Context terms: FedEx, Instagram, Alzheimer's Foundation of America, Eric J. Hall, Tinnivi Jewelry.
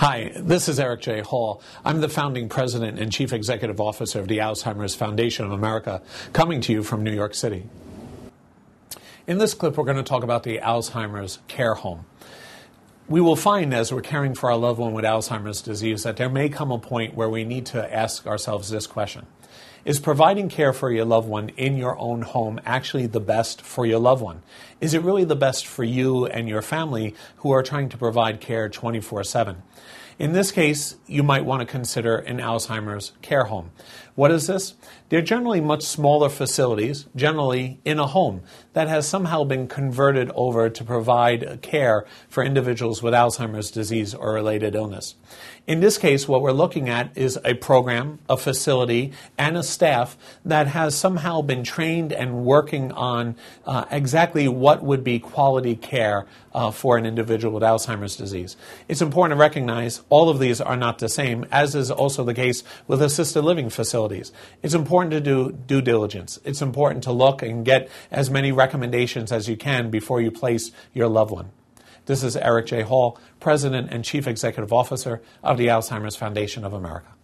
Hi, this is Eric J. Hall. I'm the founding president and chief executive officer of the Alzheimer's Foundation of America, coming to you from New York City. In this clip, we're going to talk about the Alzheimer's care home. We will find as we're caring for our loved one with Alzheimer's disease that there may come a point where we need to ask ourselves this question. Is providing care for your loved one in your own home actually the best for your loved one? Is it really the best for you and your family who are trying to provide care 24/7? In this case, you might want to consider an Alzheimer's care home. What is this? They're generally much smaller facilities, generally in a home, that has somehow been converted over to provide care for individuals with Alzheimer's disease or related illness. In this case, what we're looking at is a program, a facility, and a staff that has somehow been trained and working on exactly what would be quality care for an individual with Alzheimer's disease. It's important to recognize all of these are not the same, as is also the case with assisted living facilities. It's important to do due diligence. It's important to look and get as many recommendations as you can before you place your loved one. This is Eric J. Hall, President and Chief Executive Officer of the Alzheimer's Foundation of America.